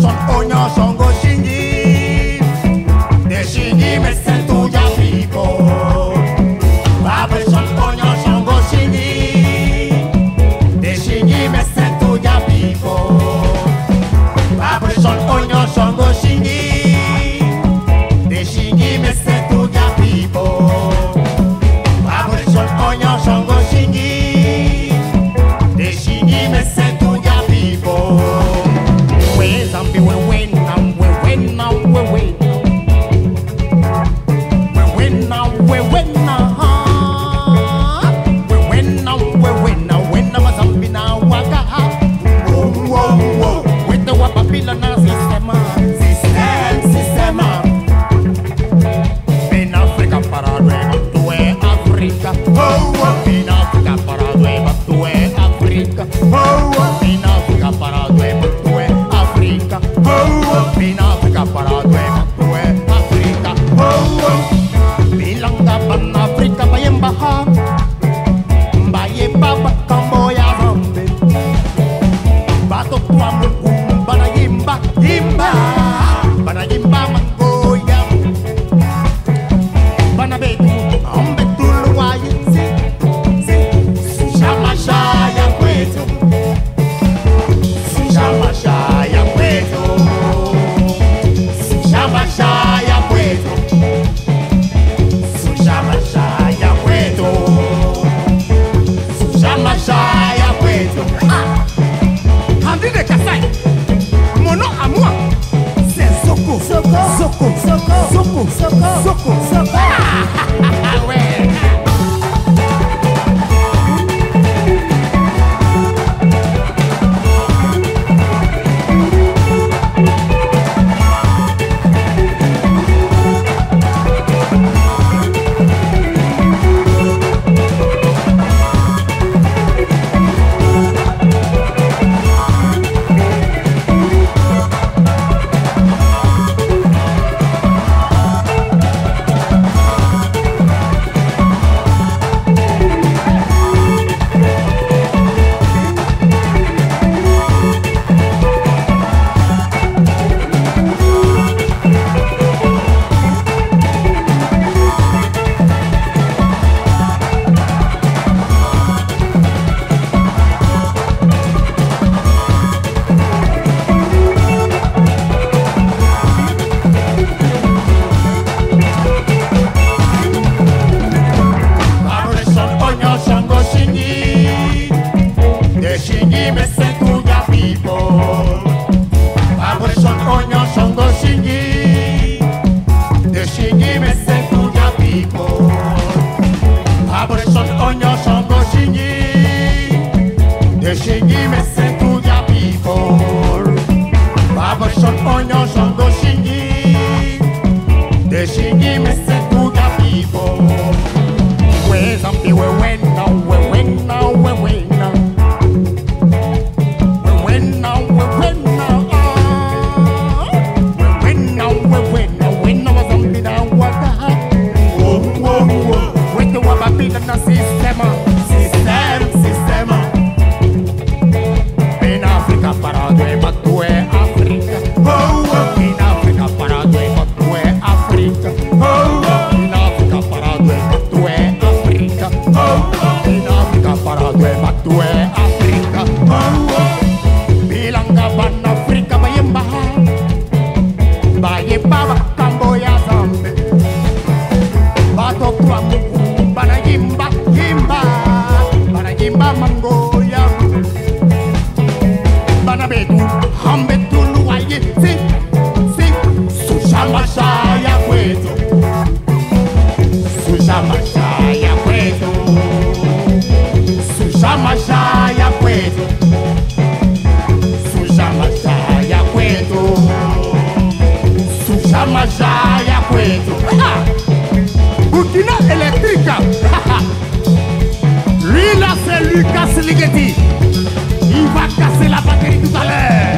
Onyo songo shingi de shingi me sentu ya fico babelson onyo songo shingi de shingi me sentu ya fico babelson onyo songo shingi de shingi me sentu ya fico babelson onyo songo shingi de shingi me sentu ya fico. Burkina électrique. Lui là c'est Lucas Ligeti. Il va casser la batterie tout à l'heure.